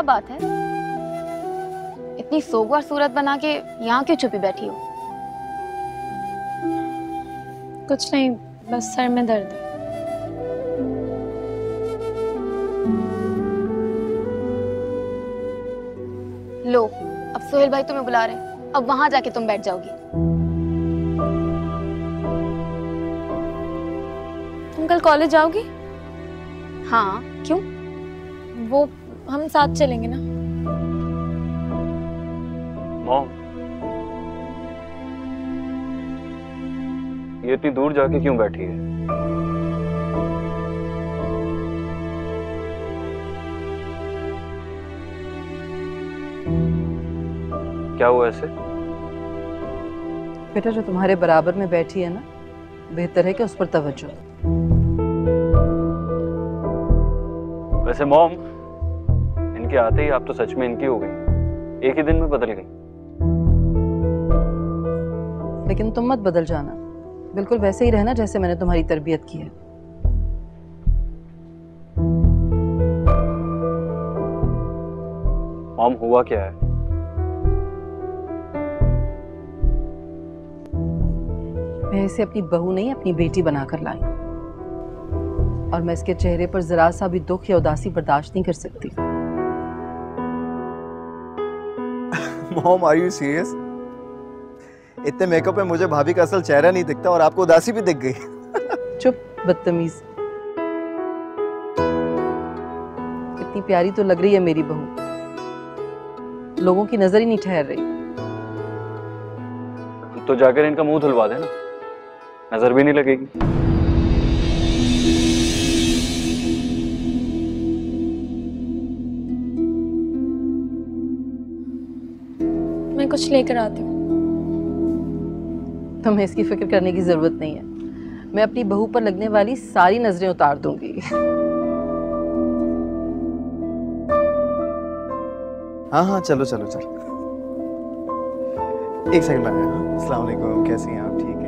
क्या बात है? इतनी सोगवार सूरत बना के यहाँ क्यों छुपी बैठी हो? कुछ नहीं, बस सर में दर्द है। लो, अब सोहेल भाई तुम्हें बुला रहे हैं। अब वहां जाके तुम बैठ जाओगी। तुम कल कॉलेज जाओगी? हाँ, क्यों? वो हम साथ चलेंगे ना। मॉम, ये इतनी दूर जाके क्यों बैठी है? क्या हुआ ऐसे? बेटा, जो तुम्हारे बराबर में बैठी है ना, बेहतर है कि उस पर तवज्जो। वैसे मॉम, इनके आते ही आप तो सच में इनकी हो गई, एक ही दिन में बदल गई। लेकिन तुम मत बदल जाना, बिल्कुल वैसे ही रहना जैसे मैंने तुम्हारी तरबियत की है। मॉम, हुआ क्या है? मैं इसे अपनी बहू नहीं, अपनी बेटी बनाकर लाई, और मैं इसके चेहरे पर जरा सा भी दुख या उदासी बर्दाश्त नहीं कर सकती। Mom, are you serious? इतने मेकअप में मुझे भाभी का असल चेहरा नहीं दिखता और आपको उदासी भी दिख गई। चुप, बदतमीज। कितनी प्यारी तो लग रही है मेरी बहू, लोगों की नजर ही नहीं ठहर रही। तो जाकर इनका मुंह धुलवा देना, नजर भी नहीं लगेगी। मैं कुछ लेकर आती हूँ। तुम्हें इसकी फिक्र करने की जरूरत नहीं है, मैं अपनी बहू पर लगने वाली सारी नजरें उतार दूंगी। हाँ हाँ, चलो चलो चलो। एक सेकंड, अस्सलाम वालेकुम, कैसी हैं आप? ठीक।